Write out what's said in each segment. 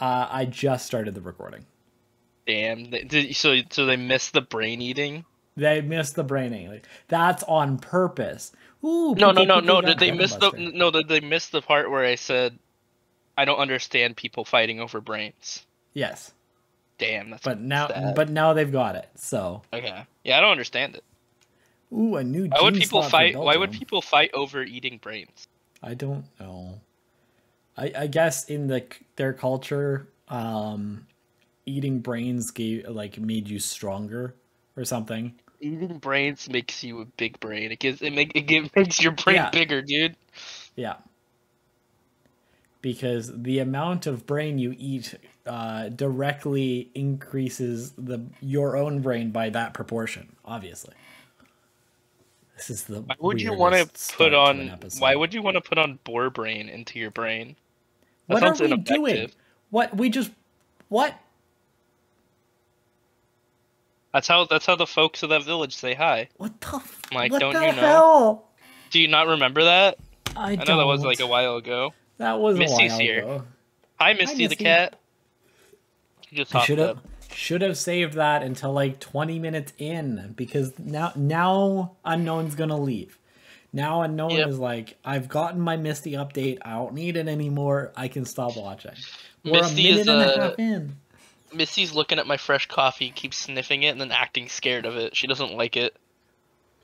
I just started the recording. Damn. So they missed the brain eating? They missed the brain eating. Like, that's on purpose. Ooh, no. Did they miss the part where I said, I don't understand people fighting over brains? Yes. Damn, that's but now they've got it. So okay, yeah, I don't understand it. Ooh, a new. Why would people fight? Why would people fight over eating brains? I don't know. I guess in their culture, eating brains made you stronger or something. Eating brains makes you a big brain. It makes your brain bigger, dude. Yeah. Because the amount of brain you eat directly increases your own brain by that proportion, obviously. This is the Why would you want to put on boar brain into your brain? That sounds ineffective. What are we doing? What? That's how the folks of that village say hi. What the f- Mike, what don't the you know? Hell? Do you not remember that? I don't. I know that was like a while ago. That was Misty's a while here. Ago. Hi, Misty the cat. Just should have saved that until like 20 minutes in, because now Unknown's gonna leave. Now Unknown is like, I've gotten my Misty update. I don't need it anymore. I can stop watching. We're a minute and a half in. Misty's looking at my fresh coffee, keeps sniffing it, and then acting scared of it. She doesn't like it.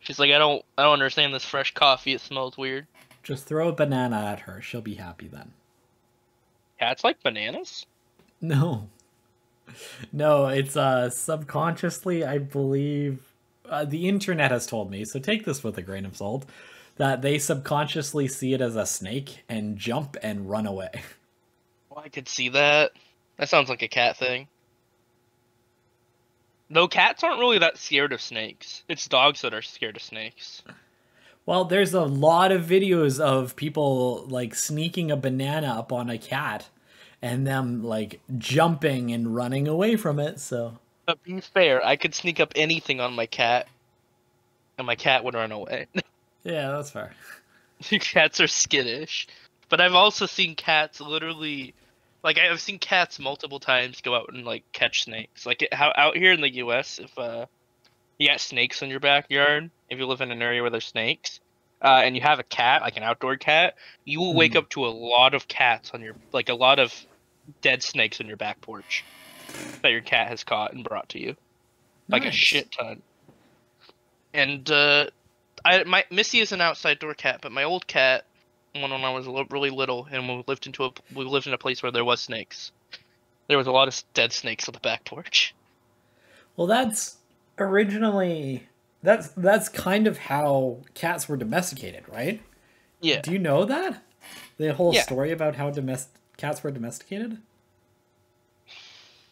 She's like, I don't understand this fresh coffee. It smells weird. Just throw a banana at her. She'll be happy then. Cats like bananas? No. No, it's subconsciously, I believe, the internet has told me, so take this with a grain of salt, that they subconsciously see it as a snake and jump and run away. Well, I could see that. That sounds like a cat thing. Though cats aren't really that scared of snakes. It's dogs that are scared of snakes. Well, there's a lot of videos of people, like, sneaking a banana up on a cat and them, like, jumping and running away from it, so... But be fair, I could sneak up anything on my cat, and my cat would run away. Yeah, that's fair. Cats are skittish. But I've also seen cats literally... Like, I've seen cats multiple times go out and, like, catch snakes. Like, out here in the U.S., if you got snakes in your backyard, if you live in an area where there's snakes, and you have a cat, like an outdoor cat, you will wake up to a lot of cats on your... Like, a lot of dead snakes on your back porch that your cat has caught and brought to you. Like, nice. A shit ton. And, Missy is an outside door cat, but my old cat... When I was really little, and we lived in a place where there was snakes. There was a lot of dead snakes on the back porch. Well, that's kind of how cats were domesticated, right? Yeah. Do you know that? The whole story about how cats were domesticated?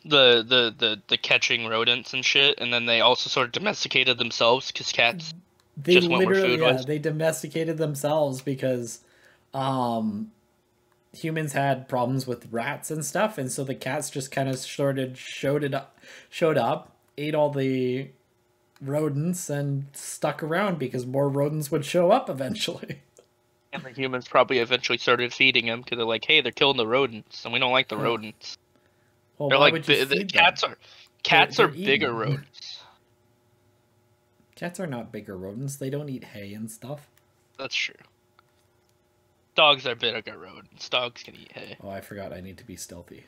The catching rodents and shit, and then they also sort of domesticated themselves because cats just went where food was. They domesticated themselves because... humans had problems with rats and stuff, and so the cats just kind of showed up, ate all the rodents, and stuck around because more rodents would show up eventually. And the humans probably eventually started feeding them because they're like, "Hey, they're killing the rodents, and we don't like the rodents." Well, they're like, "Cats are bigger rodents." Cats are not bigger rodents. They don't eat hay and stuff. That's true. Dogs are bigger rodents. Dogs can eat hay. Oh, I forgot. I need to be stealthy.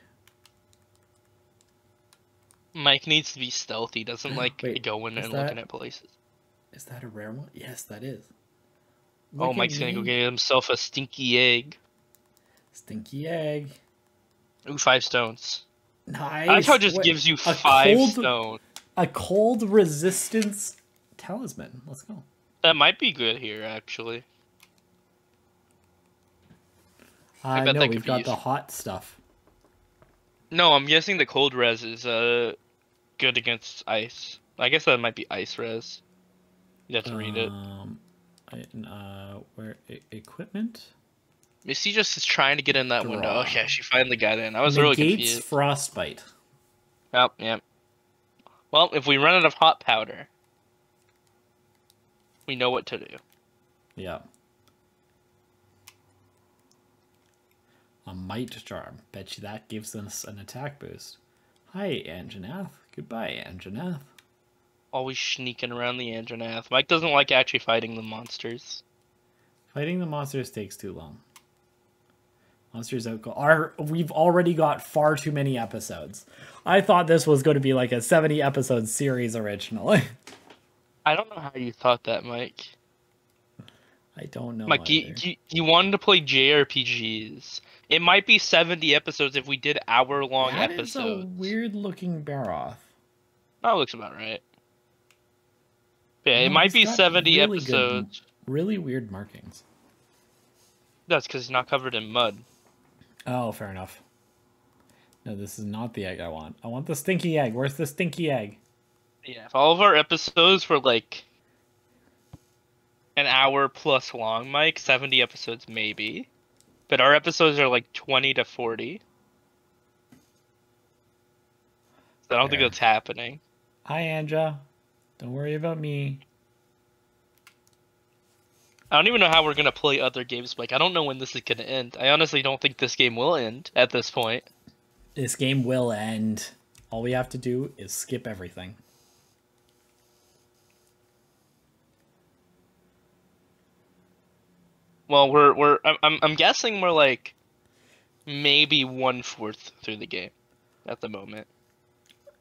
Mike needs to be stealthy. Doesn't like going and looking at places. Is that a rare one? Yes, that is. Look, oh, Mike's gonna go get himself a stinky egg. Stinky egg. Ooh, 5 stones. Nice. That's how it just gives you 5 stone. A cold resistance talisman. Let's go. That might be good here, actually. I know, we've got the hot stuff. No, I'm guessing the cold res is good against ice. I guess that might be ice res. You have to read it. Where equipment? Missy just is trying to get in that window. Oh yeah, she finally got in. I was really confused. Negates frostbite. Oh, yeah. Well, if we run out of hot powder, we know what to do. Yeah. a Might Charm. Bet you that gives us an attack boost. Hi, Anjanath. Goodbye, Anjanath. Always sneaking around the Anjanath. Mike doesn't like actually fighting the monsters. Fighting the monsters takes too long. Monsters out cold. We've already got far too many episodes. I thought this was going to be like a 70-episode series originally. I don't know how you thought that, Mike. I don't know. Mike, you wanted to play JRPGs. It might be 70 episodes if we did hour-long episodes. That is a weird-looking Baroth. That looks about right. Yeah, it might be 70 episodes. Really weird markings. That's because he's not covered in mud. Oh, fair enough. No, this is not the egg I want. I want the stinky egg. Where's the stinky egg? Yeah, if all of our episodes were like an hour plus long, Mike, 70 episodes maybe. But our episodes are like 20 to 40. So I don't think that's happening. Hi, Anja. Don't worry about me. I don't even know how we're going to play other games. Like, I don't know when this is going to end. I honestly don't think this game will end at this point. This game will end. All we have to do is skip everything. Well, I'm guessing we're like maybe 1/4 through the game at the moment.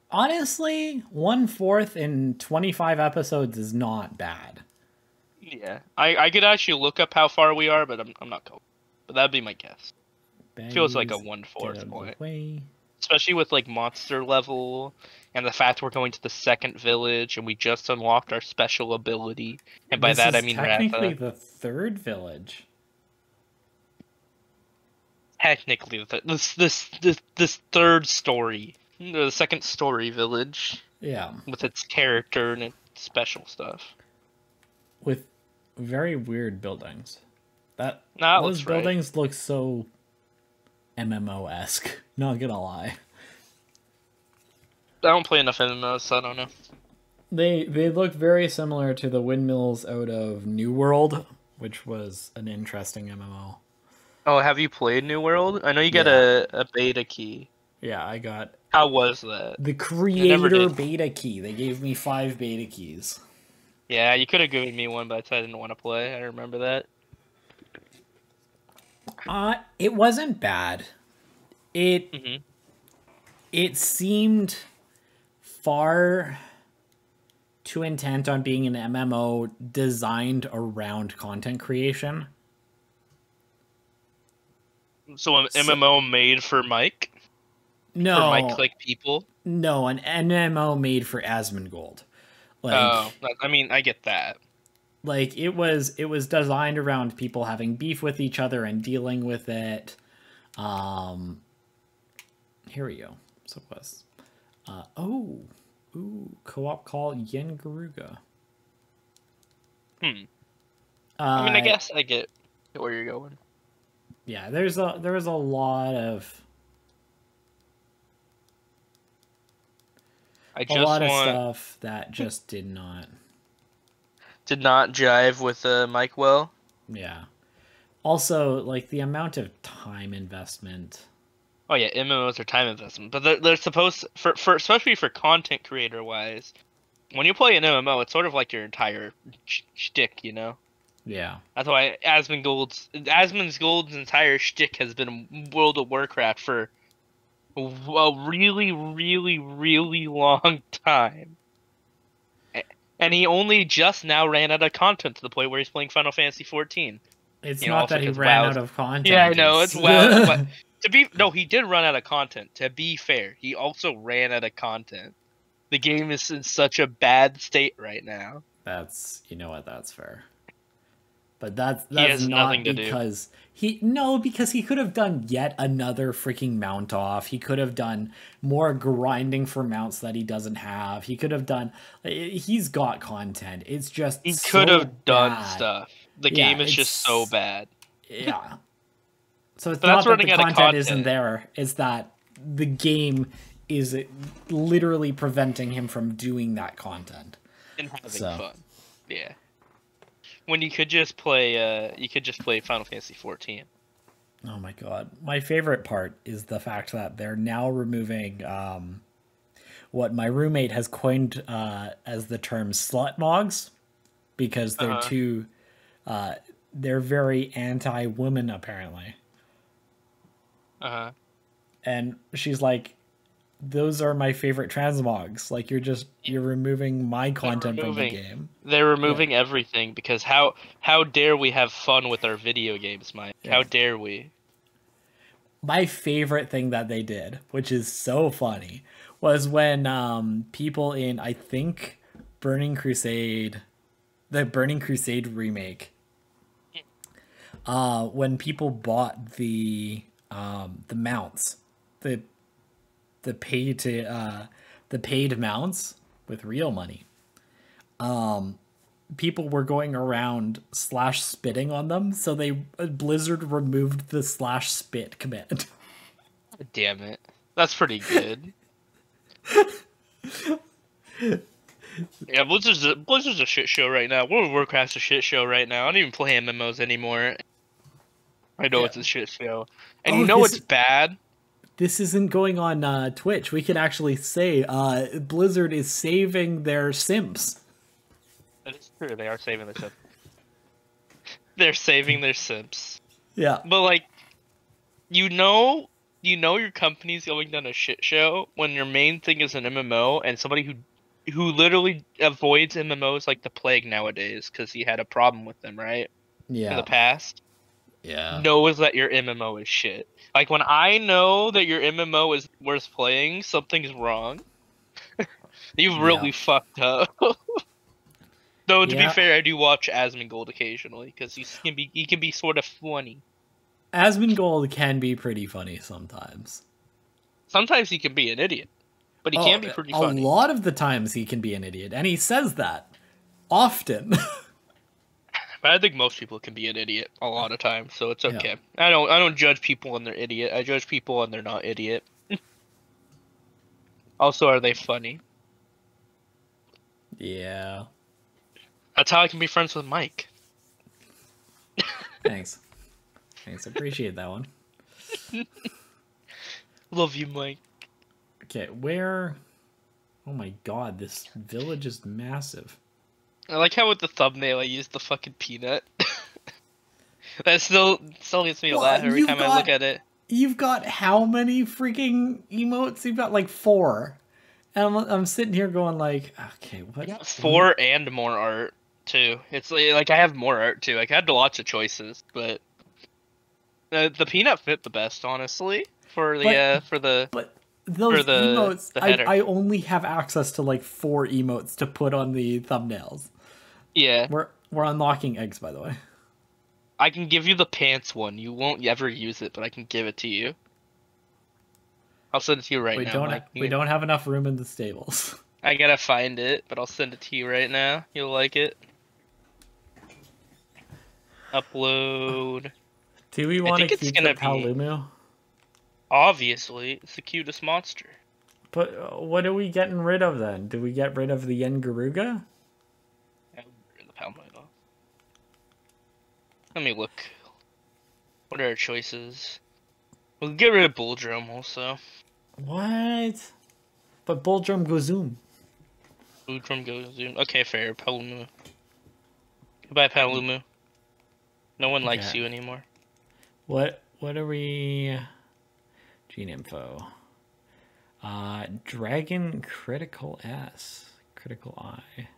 Honestly, 1/4 in 25 episodes is not bad. Yeah, I could actually look up how far we are, but I'm not going. But that'd be my guess. It feels like a 1/4 point, especially with like monster level and the fact we're going to the second village and we just unlocked our special ability. And by that I mean technically the third village. Technically, this third story, the second story village. Yeah, with its character and its special stuff. With very weird buildings. Those buildings look so MMO-esque. Not gonna lie. I don't play enough MMOs, so I don't know. They look very similar to the windmills out of New World, which was an interesting MMO. Oh, have you played New World? I know you got a beta key. Yeah, I got... How was that? The creator beta key. They gave me 5 beta keys. Yeah, you could have given me one, but I didn't want to play. I remember that. It wasn't bad. It seemed far too intent on being an MMO designed around content creation. So an MMO made for Mike? No. For Mike-like people? No, an MMO made for Asmongold. Like, oh, I mean, I get that. Like, it was designed around people having beef with each other and dealing with it. Here we go. So it was. Co-op call Yian Garuga. I mean, I guess I get where you're going. Yeah, there was a lot of. A lot of stuff that just did not jive with Mike well. Yeah. Also, like, the amount of time investment. Oh yeah, MMOs are time investment, but they're supposed for especially for content creator wise. When you play an MMO, it's sort of like your entire shtick, you know. Yeah. That's why Asmongold's entire shtick has been World of Warcraft for a really, really, really long time. And he only just now ran out of content to the point where he's playing Final Fantasy XIV. It's not that he ran out of content. Yeah, I know, it's wild. But he did run out of content, to be fair. He also ran out of content. The game is in such a bad state right now. You know what, that's fair. But that's not because because he could have done yet another freaking mount off. He could have done more grinding for mounts that he doesn't have. He could have done. He's got content. It's just he could have done stuff. The game is just so bad. Yeah. So it's not that the content isn't there. It's that the game is literally preventing him from doing that content and having fun. Yeah. When you could just play Final Fantasy XIV. Oh my God. My favorite part is the fact that they're now removing what my roommate has coined as the term slut mogs, because they're too, they're very anti-women apparently. And she's like, those are my favorite transmogs. Like, you're just, you're removing my content from the game. They're removing everything, because how dare we have fun with our video games, Mike? Yeah. How dare we? My favorite thing that they did, which is so funny, was when people in, I think, Burning Crusade, the Burning Crusade remake, when people bought the mounts, the paid mounts with real money, people were going around slash spitting on them, so they Blizzard removed the slash spit command. Damn it, that's pretty good. Yeah, Blizzard's a shit show right now. World of Warcraft's a shit show right now. I don't even play MMOs anymore. I know it's a shit show, and you know what's bad. This isn't going on Twitch. We can actually say Blizzard is saving their simps. That is true. They are saving their simps. They're saving their simps. Yeah. But, like, you know your company's going down a shit show when your main thing is an MMO, and somebody who literally avoids MMOs like the plague nowadays because he had a problem with them, right? Yeah. In the past. Yeah. Knows that your MMO is shit. Like, when I know that your MMO is worth playing, something's wrong. You've really fucked up. Though, to be fair, I do watch Asmongold occasionally, because he can be sort of funny. Asmongold can be pretty funny sometimes. Sometimes he can be an idiot, but he can be pretty funny. A lot of the times he can be an idiot, and he says that often. But I think most people can be an idiot a lot of times, so it's okay. Yeah. I don't judge people on their idiot. I judge people on they're not idiot. Also, are they funny? Yeah. That's how I can be friends with Mike. Thanks. Thanks. Appreciate that one. Love you, Mike. Okay, where? Oh my God, this village is massive. I like how with the thumbnail I used the fucking peanut. That still gets me to laugh every time I look at it. You've got how many freaking emotes? You've got like 4. And I'm sitting here going like, okay, what? 4 and more art too. It's like I have more art too. Like, I had lots of choices, but the peanut fit the best, honestly, for those emotes. The I only have access to like 4 emotes to put on the thumbnails. Yeah. We're unlocking eggs, by the way. I can give you the pants one. You won't ever use it, but I can give it to you. I'll send it to you right now. We don't have enough room in the stables. I gotta find it, but I'll send it to you right now. You'll like it. Upload. Do we want to keep the Palumeo? Obviously, it's the cutest monster. But what are we getting rid of then? Do we get rid of the Yian Garuga? Let me look. What are our choices? We'll get rid of Bulldrome also. What? But Bulldrome goes zoom. Bulldrome goes zoom. Okay, fair. Palumeo. Goodbye, Palumeo. No one likes you anymore. What are we? Gene info. Dragon critical S. Critical I.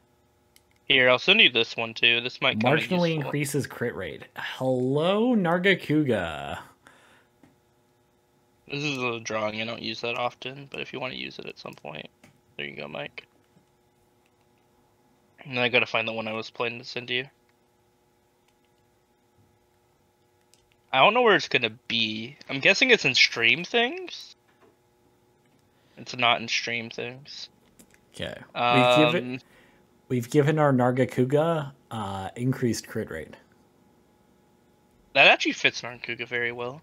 Here, I'll send you this one too. This might marginally increases crit rate. Hello, Nargacuga. This is a drawing. I don't use that often, but if you want to use it at some point, there you go, Mike. And then I gotta find the one I was planning to send to you. I don't know where it's gonna be. I'm guessing it's in stream things. It's not in stream things. Okay. We've given our Nargacuga increased crit rate. That actually fits Nargacuga very well.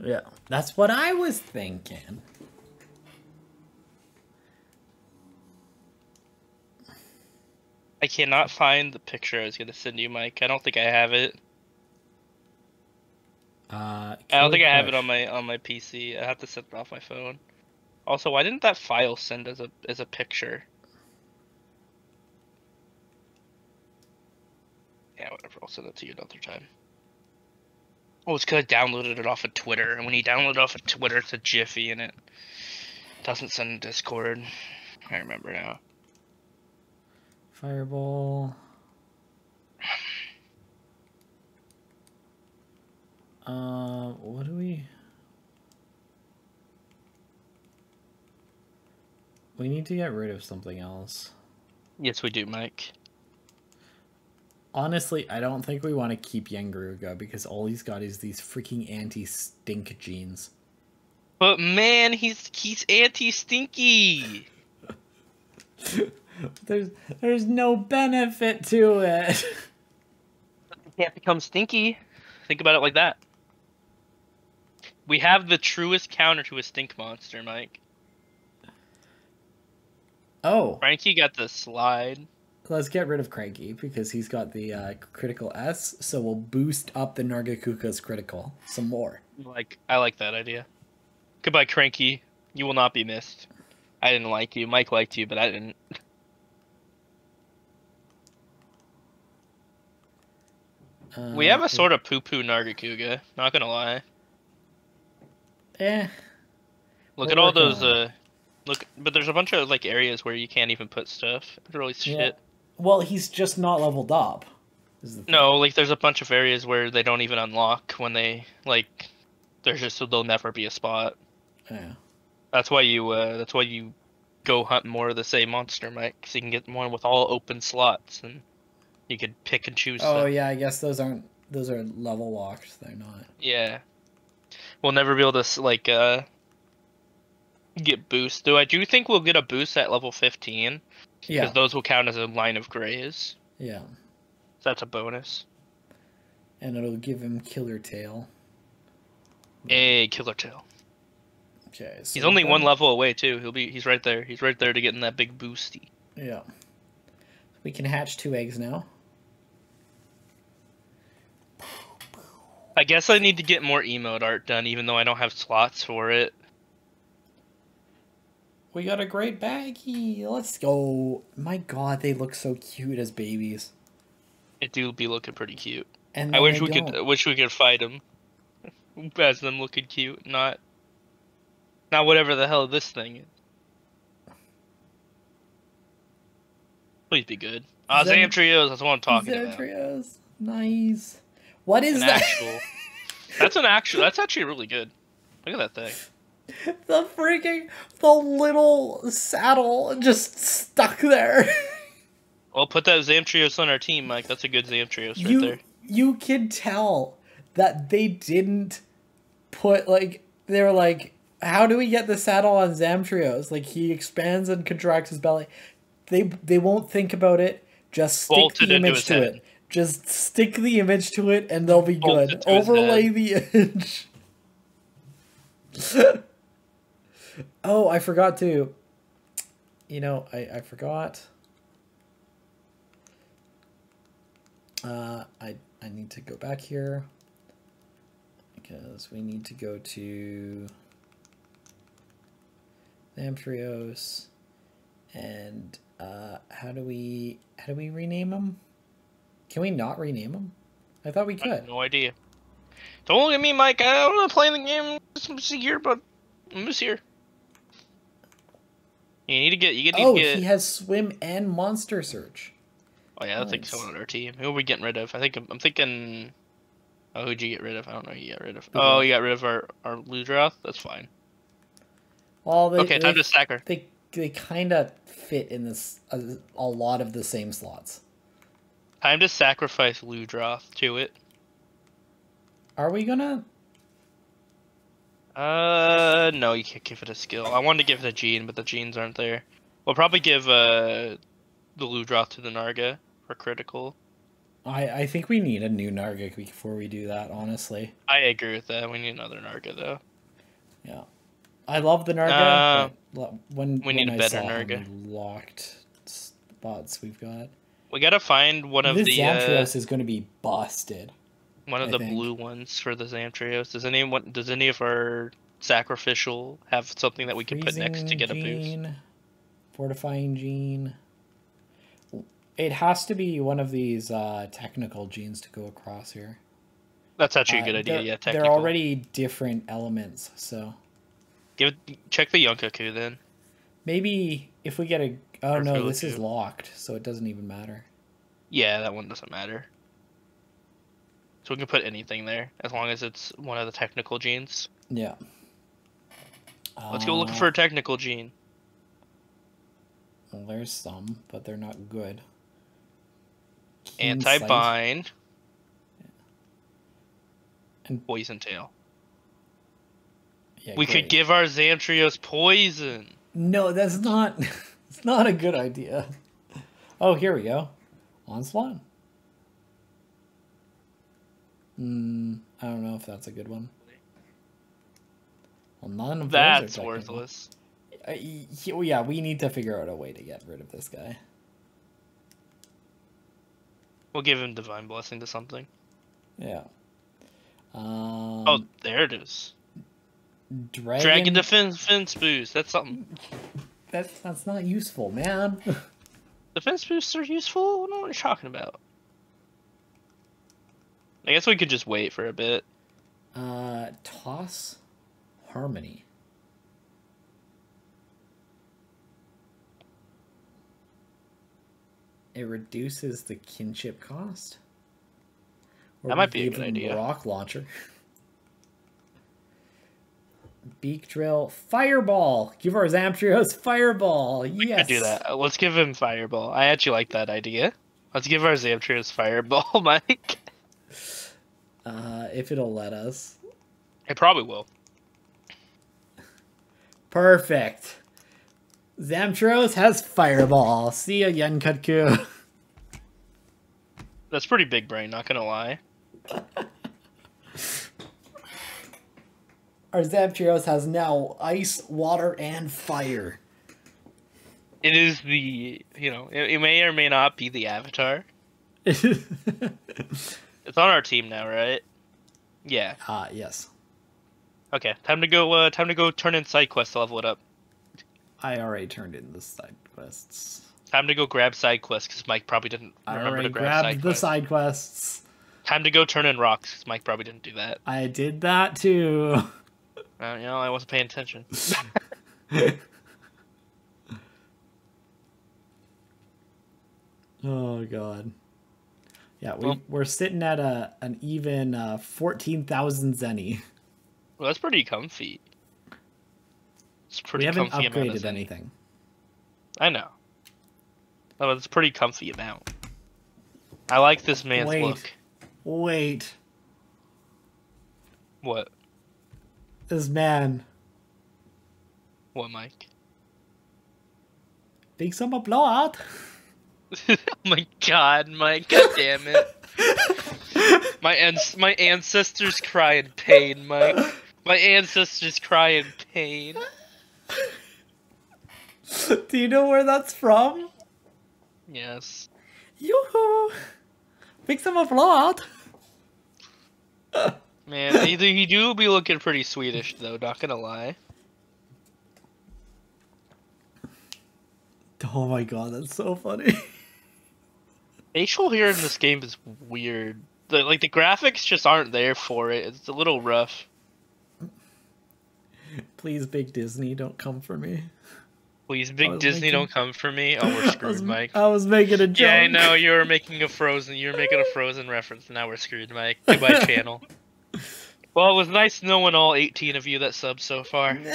Yeah, that's what I was thinking. I cannot find the picture I was going to send you, Mike. I don't think I have it. I don't think I have it on my PC. I have to set it off my phone. Also, why didn't that file send as a picture? Yeah, whatever. I'll send it to you another time. Oh, it's because I downloaded it off of Twitter, and when you download it off of Twitter, it's a Jiffy, and it doesn't send to Discord. I remember now. Fireball. What do we? We need to get rid of something else. Yes, we do, Mike. Honestly, I don't think we want to keep Yian Garuga because all he's got is these freaking anti-stink genes. But man, he's anti-stinky. There's no benefit to it. You can't become stinky. Think about it like that. We have the truest counter to a stink monster, Mike. Oh. Cranky got the slide. Let's get rid of Cranky because he's got the critical S, so we'll boost up the Nargacuga's critical some more. I like that idea. Goodbye, Cranky. You will not be missed. I didn't like you. Mike liked you, but I didn't. We have a sort of poo-poo Nargacuga, not gonna lie. Eh. Look at all those, look, but there's a bunch of, like, areas where you can't even put stuff. It's really shit. Yeah. Well, he's just not leveled up. No, like, there's a bunch of areas where they don't even unlock when they, like, there's just, there'll never be a spot. Yeah. That's why you go hunt more of the same monster, Mike, so you can get one with all open slots, and... You could pick and choose. Oh yeah, I guess those aren't. Those are level walks. They're not. Yeah, we'll never be able to like get boosts. Though I do think we'll get a boost at level 15. Yeah. Because those will count as a line of grays. Yeah. So that's a bonus. And it'll give him Killer Tail. Hey, Killer Tail. Okay. So he's only one level away too. He'll be. He's right there. He's right there to getting that big boosty. Yeah. We can hatch 2 eggs now. I guess I need to get more emote art done, even though I don't have slots for it. We got a great baggie. Let's go. My god, they look so cute as babies. It do be looking pretty cute. And I wish we could. I wish we could fight them as them looking cute, not whatever the hell this thing is. Please be good. Ah, Zamtrios, that's what I'm talking about. Zamtrios, nice. What is that? That's an actual, that's actually really good. Look at that thing. The freaking, the little saddle just stuck there. Well, put that Zamtrios on our team, Mike. That's a good Zamtrios right there. You can tell that they didn't put, like, they were like, how do we get the saddle on Zamtrios? Like, he expands and contracts his belly. They won't think about it. Just stick the image to it. Just stick the image to it, and they'll be good. Overlay the image. Oh, I forgot to. You know, I forgot. I need to go back here because we need to go to Zamtrios and. How do we rename him? Can we not rename him? I thought we could. I have no idea. Don't look at me, Mike. I don't want to play the game. I'm just here, but I'm just here. You need to get. You need to get. Oh, he has swim and monster search. Oh yeah, I think someone on our team. Who are we getting rid of? I think I'm thinking. Oh, who'd you get rid of? I don't know. Who you got rid of. Okay. Oh, you got rid of our Ludroth. That's fine. Well, okay, time to stack her. They kind of fit in this a lot of the same slots. Time to sacrifice Ludroth to it. Are we gonna? No, you can't give it a skill. I wanted to give it a gene, but the genes aren't there. We'll probably give the Ludroth to the Narga for critical. I think we need a new Narga before we do that. Honestly, I agree with that. We need another Narga though. Yeah. I love the Narga. When need a better Narga. Locked spots we've got. We gotta find one of the. This Xanthros is going to be busted. One of the blue ones for the Zamtrios. Does anyone? Does any of our sacrificial have something that we can put next to get a boost? Fortifying gene. It has to be one of these technical genes to go across here. That's actually a good idea. Yeah, technical. They're already different elements, so. Check the Yunkaku then. Maybe if we get a... Oh, or no, this is locked, so it doesn't even matter. Yeah, that one doesn't matter. So we can put anything there, as long as it's one of the technical genes. Yeah. Let's go looking for a technical gene. Well, there's some, but they're not good. Anti-bind. Yeah. And poison tail. Yeah, we could give our Zamtrios poison. No, that's not... It's not a good idea. Oh, here we go. Onslaught? I don't know if that's a good one. Well, none of that's those are worthless. Yeah, we need to figure out a way to get rid of this guy. We'll give him Divine Blessing to something. Yeah. Oh, there it is. Dragon defense boost. That's something. That's not useful, man. Defense boosts are useful? What are you talking about? I guess we could just wait for a bit. Toss Harmony. It reduces the kinship cost. Or that might be a good idea. Rock launcher. Beak drill, fireball. Give our Zamtrios fireball. Yes. We could do that. Let's give him fireball. I actually like that idea. Let's give our Zamtrios fireball, Mike. If it'll let us. It probably will. Perfect. Zamtrios has fireball. See ya, Yunkaku. That's pretty big brain, not gonna lie. Our Zamtrios has now ice, water, and fire. It is the, you know, it may or may not be the avatar. It's on our team now, right? Yeah. Yes. Okay, time to go turn in side quests to level it up. I already turned in the side quests. Time to go grab side quests, because Mike probably didn't remember to grab side quests. I already grabbed the side quests. Time to go turn in rocks, because Mike probably didn't do that. I did that too. You know, I wasn't paying attention. Oh, God. Yeah, we're sitting at an even 14,000 zenny. Well, that's pretty comfy. It's pretty comfy. We haven't upgraded anything. I know. Oh, it's a pretty comfy amount. I like this man's look. Wait. What? This man. What, Mike? Big summer blowout. Oh my God, Mike! God damn it! My ancestors cry in pain, Mike. My ancestors cry in pain. Do you know where that's from? Yes. Yoo-hoo! Big summer blowout. Man, you do be looking pretty Swedish, though, not gonna lie. Oh my God, that's so funny. Facial hair in this game is weird. Like, the graphics just aren't there for it. It's a little rough. Please, Big Disney, don't come for me. Please, Big Disney, don't come for me. Oh, we're screwed, Mike. I was making a joke. Yeah, I know, you were making a Frozen. You were making a Frozen reference, and now we're screwed, Mike. Goodbye, channel. Well, it was nice knowing all 18 of you that subbed so far. We'll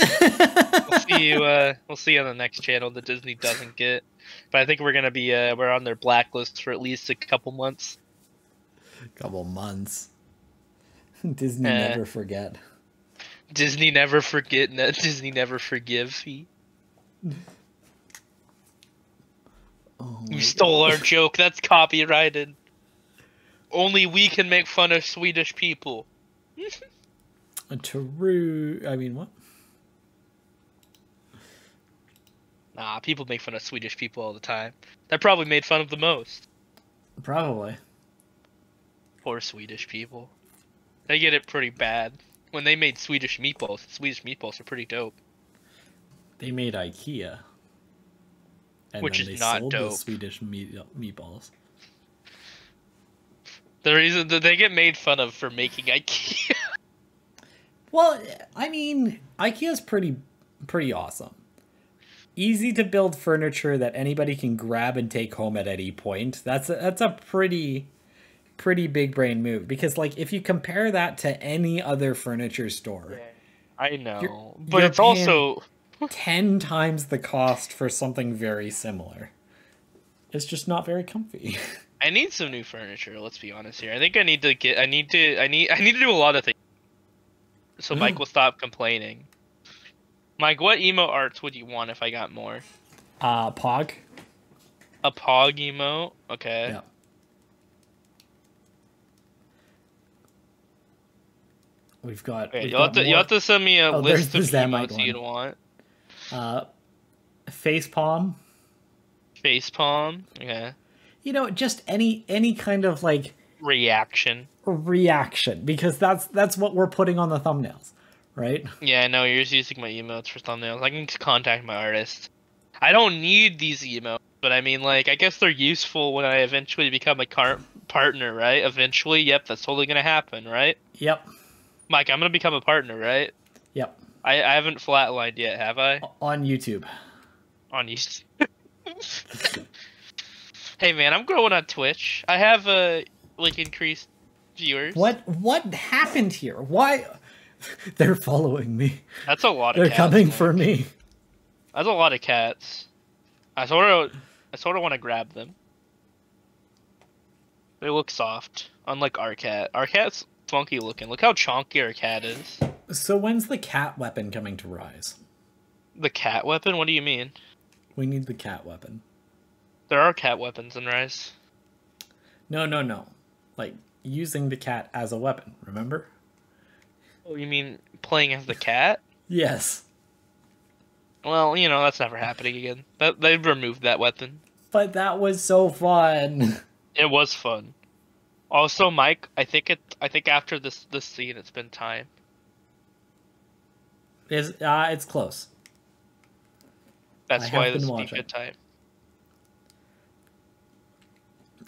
see you on the next channel that Disney doesn't get. But I think we're gonna be we're on their blacklist for at least a couple months. Couple months. Disney never forget. Disney never forget. Disney never forgive. Oh, you stole our joke. That's copyrighted. Only we can make fun of Swedish people. True. I mean, what? Nah, people make fun of Swedish people all the time. They're probably made fun of the most. Probably. Poor Swedish people. They get it pretty bad. When they made Swedish meatballs are pretty dope. They made IKEA. And which is not dope. They sold the Swedish meatballs. The reason that they get made fun of for making IKEA. Well, I mean, IKEA's pretty awesome. Easy to build furniture that anybody can grab and take home at any point. That's a pretty big brain move, because like if you compare that to any other furniture store, I know, but it's also 10 times the cost for something very similar. It's just not very comfy. I need some new furniture, let's be honest here. I think I need to get I need to do a lot of things. So Mike will stop complaining. Mike, what emo arts would you want if I got more? Pog. A Pog emo? Okay. Yeah. We've got. Okay, you'll have to send me a list of emotes you'd want. Facepalm. Facepalm. Okay. You know, just any kind of like reaction, because that's what we're putting on the thumbnails, right? Yeah, no, you're just using my emotes for thumbnails. I can contact my artist. I don't need these emotes, but I mean, like, I guess they're useful when I eventually become a partner, right? Eventually, yep, that's totally gonna happen, right? Yep. Mike, I'm gonna become a partner, right? Yep. I haven't flatlined yet, have I? On YouTube. On YouTube. Hey man, I'm growing on Twitch. I have like increased viewers. What happened here? Why? They're following me. That's a lot of cats. They're coming for me. That's a lot of cats. I sort of want to grab them. They look soft, unlike our cat. Our cat's funky looking. Look how chonky our cat is. So when's the cat weapon coming to Rise? The cat weapon? What do you mean? We need the cat weapon. There are cat weapons in Rise. No. Like, using the cat as a weapon, remember? Oh, you mean playing as the cat? Yes. Well, you know, that's never happening again. They've removed that weapon. But that was so fun. It was fun. Also, Mike, I think after this scene, it's been time. It's close. That's why this would be good time.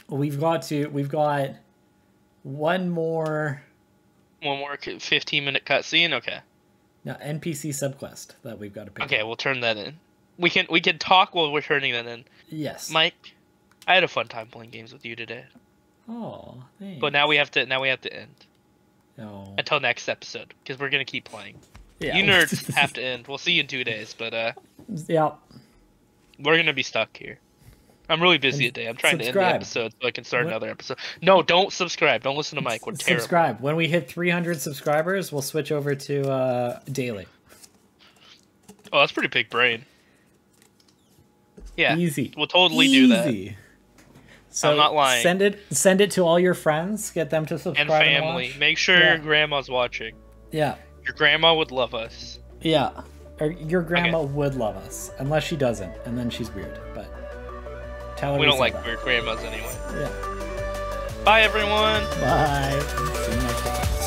We've got one more 15-minute cutscene. Okay. Now NPC subquest that we've got to pick. Okay, up. We'll turn that in. We can talk while we're turning that in. Yes. Mike, I had a fun time playing games with you today. Oh, thanks. But now we have to end. No. Until next episode, because we're gonna keep playing. Yeah. You nerds have to end. We'll see you in 2 days, but yeah, we're gonna be stuck here. I'm really busy today. I'm trying to end the episode so I can start another episode. No, don't subscribe. Don't listen to Mike. We're terrible. Subscribe. When we hit 300 subscribers, we'll switch over to daily. Oh, that's pretty big brain. Yeah, easy. We'll totally do that. So I'm not lying. Send it to all your friends. Get them to subscribe and family. And watch. Make sure your grandma's watching. Yeah, your grandma would love us. Yeah, or your grandma would love us, unless she doesn't, and then she's weird. But. We don't like weird grandmas anyway. Yeah. Bye, everyone. Bye. See you next time.